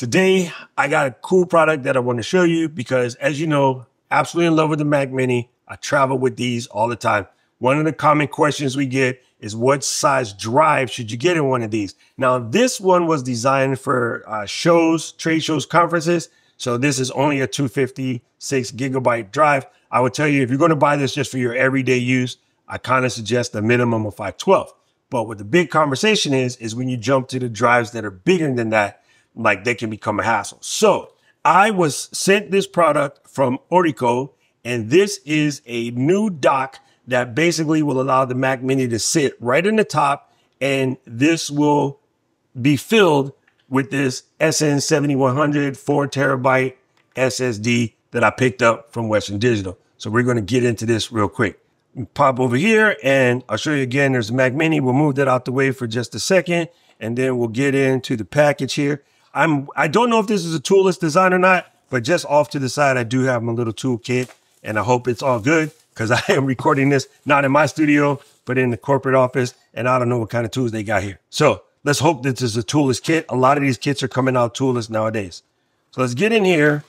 Today, I got a cool product that I want to show you because, as you know, absolutely in love with the Mac Mini. I travel with these all the time. One of the common questions we get is what size drive should you get in one of these? Now, this one was designed for shows, trade shows, conferences. So this is only a 256 gigabyte drive. I would tell you, if you're going to buy this just for your everyday use, I kind of suggest a minimum of 512. But what the big conversation is when you jump to the drives that are bigger than that, like they can become a hassle. So I was sent this product from Orico, and this is a new dock that basically will allow the Mac Mini to sit right in the top, and this will be filled with this SN7100 4TB SSD that I picked up from Western Digital. So we're going to get into this real quick. Pop over here and I'll show you again, there's the Mac Mini. We'll move that out the way for just a second and then we'll get into the package here. I don't know if this is a toolless design or not, but just off to the side, I do have my little tool kit and I hope it's all good because I am recording this not in my studio, but in the corporate office, and I don't know what kind of tools they got here. So let's hope this is a toolless kit. A lot of these kits are coming out toolless nowadays. So let's get in here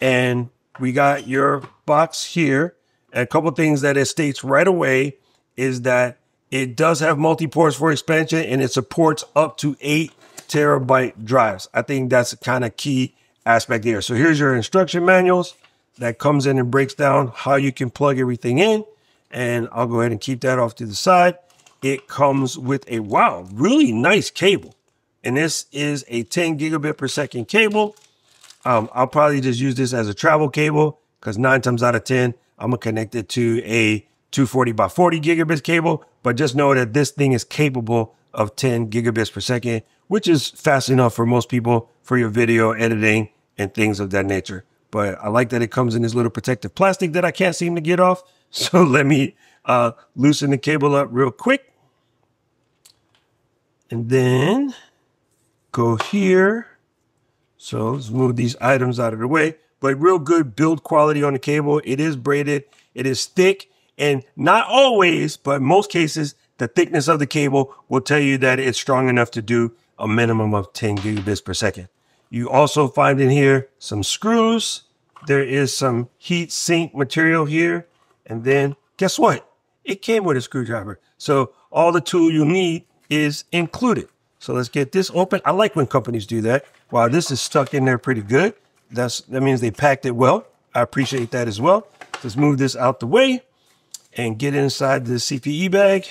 and we got your box here. And a couple of things that it states right away is that it does have multi-ports for expansion and it supports up to 8 terabyte drives. I think that's kind of key aspect there. So here's your instruction manuals that comes in and breaks down how you can plug everything in. And I'll go ahead and keep that off to the side. It comes with a, wow, really nice cable. And this is a 10 gigabit per second cable. I'll probably just use this as a travel cable because 9 times out of 10, I'm gonna connect it to a 240 by 40 gigabits cable, but just know that this thing is capable of 10 gigabits per second, which is fast enough for most people for your video editing and things of that nature. But I like that it comes in this little protective plastic that I can't seem to get off. So let me loosen the cable up real quick. And then go here. So let's move these items out of the way. But real good build quality on the cable. It is braided, it is thick, and not always, but most cases, the thickness of the cable will tell you that it's strong enough to do a minimum of 10 gigabits per second. You also find in here some screws. There is some heat sink material here. And then guess what? It came with a screwdriver. So all the tool you need is included. So let's get this open. I like when companies do that. Wow, this is stuck in there pretty good. That means they packed it well. I appreciate that as well. Let's move this out the way and get inside the CPE bag.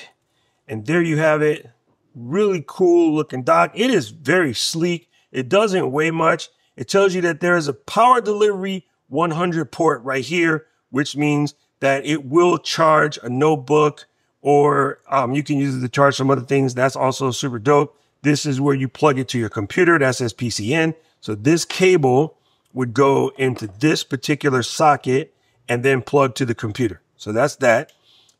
And there you have it. Really cool looking dock. It is very sleek. It doesn't weigh much. It tells you that there is a power delivery 100 port right here, which means that it will charge a notebook or you can use it to charge some other things. That's also super dope. This is where you plug it to your computer. That says PCN. So this cable would go into this particular socket and then plug to the computer. So that's that.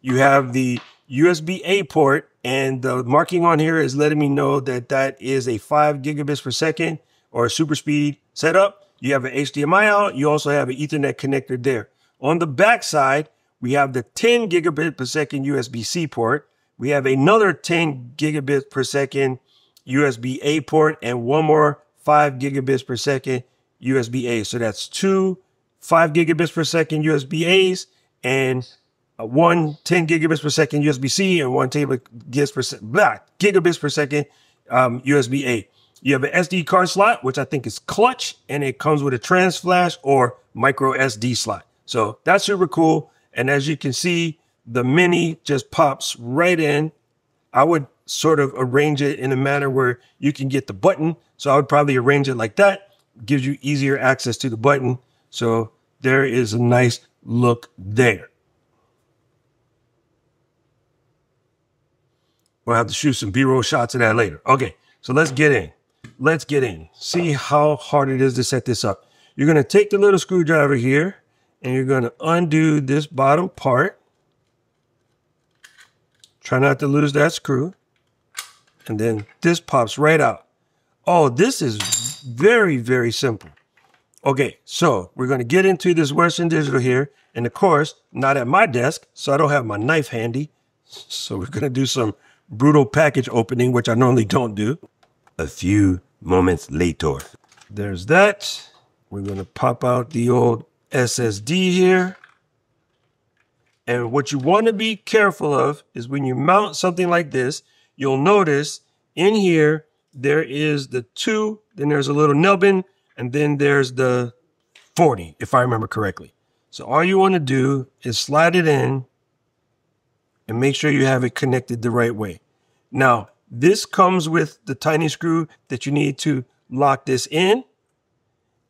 You have the USB-A port, and the marking on here is letting me know that that is a 5 gigabits per second or super speed setup. You have an HDMI out. You also have an Ethernet connector there. On the back side, we have the 10 gigabit per second USB-C port. We have another 10 gigabit per second USB-A port and one more 5 gigabits per second USB-A. So that's two 5 gigabits per second USB-A's and one 10 gigabits per second USB-C and one gigabits per second USB-A. You have an SD card slot, which I think is clutch, and it comes with a trans flash or micro SD slot. So that's super cool. And as you can see, the Mini just pops right in. I would sort of arrange it in a manner where you can get the button. So I would probably arrange it like that. Gives you easier access to the button. So there is a nice look there. We'll have to shoot some B-roll shots of that later. Okay, so let's get in. Let's get in. See how hard it is to set this up. You're gonna take the little screwdriver here and you're gonna undo this bottom part. Try not to lose that screw. And then this pops right out. Oh, this is very, very simple. Okay, so we're going to get into this Western Digital here. And of course, not at my desk, so I don't have my knife handy. So we're going to do some brutal package opening, which I normally don't do. A few moments later. There's that. We're going to pop out the old SSD here. And what you want to be careful of is when you mount something like this, you'll notice in here, there is the 2, then there's a little nubbin, and then there's the 40, if I remember correctly. So all you want to do is slide it in and make sure you have it connected the right way. Now, this comes with the tiny screw that you need to lock this in.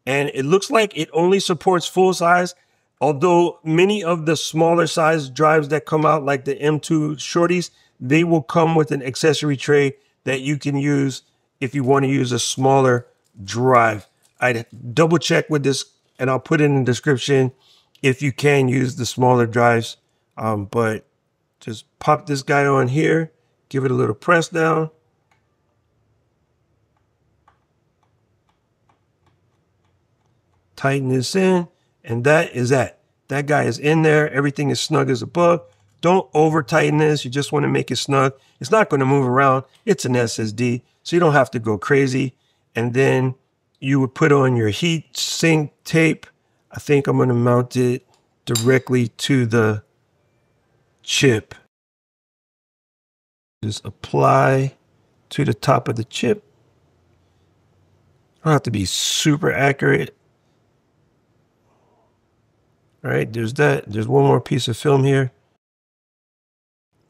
And it looks like it only supports full size, although many of the smaller size drives that come out, like the M2 shorties, they will come with an accessory tray that you can use if you want to use a smaller drive. I'd double check with this, and I'll put it in the description if you can use the smaller drives. But just pop this guy on here, give it a little press down. Tighten this in, and that is that. That guy is in there. Everything is snug as above. Don't over tighten this. You just want to make it snug. It's not going to move around. It's an SSD, so you don't have to go crazy. And then you would put on your heat sink tape. I think I'm going to mount it directly to the chip. Just apply to the top of the chip. I don't have to be super accurate. All right, there's that. There's one more piece of film here.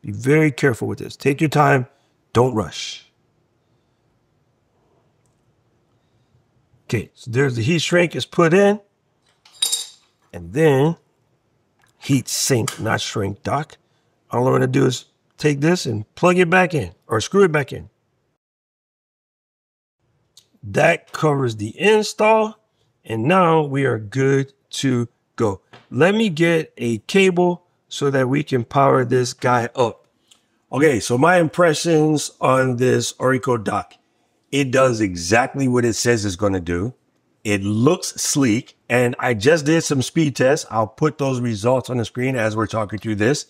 Be very careful with this. Take your time. Don't rush. Okay, so there's the heat shrink is put in. And then heat sink, not shrink dock. All I'm going to do is take this and plug it back in, or screw it back in. That covers the install. And now we are good to go. Let me get a cable so that we can power this guy up. Okay, so my impressions on this Orico dock. It does exactly what it says it's going to do. It looks sleek, and I just did some speed tests. I'll put those results on the screen as we're talking through this.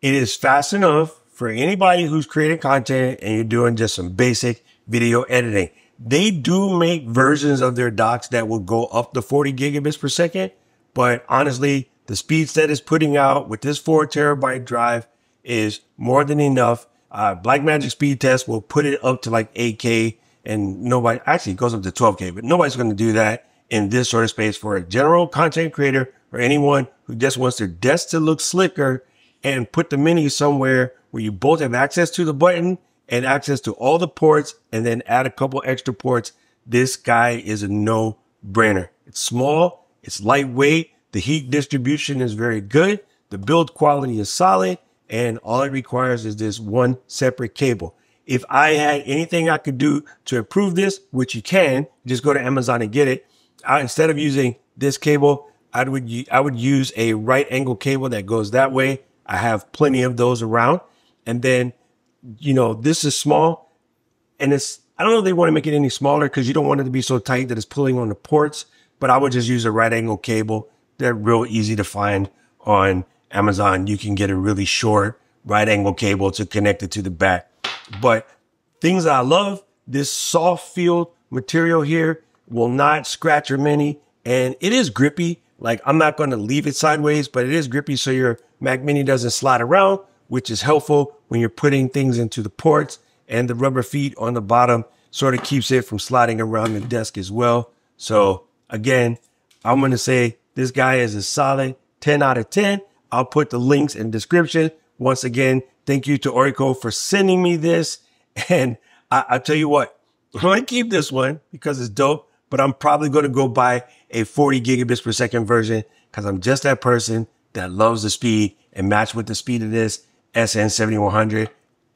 It is fast enough for anybody who's creating content and you're doing just some basic video editing. They do make versions of their docks that will go up to 40 gigabits per second, but honestly, the speeds that it's putting out with this 4 terabyte drive is more than enough. Blackmagic speed test will put it up to like 8K, and nobody, actually it goes up to 12K, but nobody's going to do that in this sort of space for a general content creator or anyone who just wants their desk to look slicker and put the menu somewhere where you both have access to the button and access to all the ports, and then add a couple extra ports. This guy is a no-brainer. It's small, it's lightweight. The heat distribution is very good. The build quality is solid. And all it requires is this one separate cable. If I had anything I could do to improve this, which you can, just go to Amazon and get it. Instead of using this cable, I would use a right angle cable that goes that way. I have plenty of those around. And then, you know, this is small. And it's, I don't know if they want to make it any smaller because you don't want it to be so tight that it's pulling on the ports. But I would just use a right angle cable. They're real easy to find on Amazon. You can get a really short right angle cable to connect it to the back. But things I love, this soft feel material here will not scratch your mini, and it is grippy. Like, I'm not going to leave it sideways, but it is grippy so your Mac mini doesn't slide around, which is helpful when you're putting things into the ports, and the rubber feet on the bottom sort of keeps it from sliding around the desk as well. So again, I'm going to say, this guy is a solid 10 out of 10. I'll put the links in the description. Once again, thank you to Orico for sending me this. And I'll tell you what, I'm going to keep this one because it's dope, but I'm probably going to go buy a 40 gigabits per second version because I'm just that person that loves the speed, and matched with the speed of this SN7100.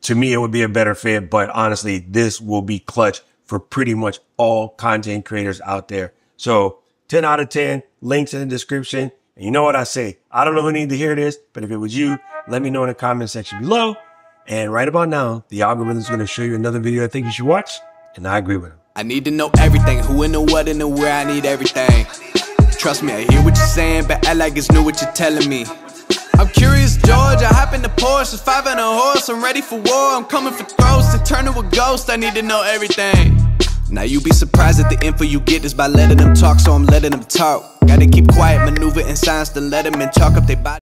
To me, it would be a better fit, but honestly, this will be clutch for pretty much all content creators out there. So 10 out of 10, links in the description. And you know what I say, I don't know who needs to hear this, but if it was you, let me know in the comment section below. And right about now, the algorithm is going to show you another video I think you should watch, and I agree with him. I need to know everything, who in the what and the where, I need everything. Trust me, I hear what you're saying, but act like it's new what you're telling me. I'm curious, George, I hop in the Porsche, a 5 and a horse, I'm ready for war, I'm coming for throats, to turn to a ghost, I need to know everything. Now you be surprised at the info you get is by letting them talk, so I'm letting them talk. Gotta keep quiet, maneuver in silence, then let them in, chalk up their body.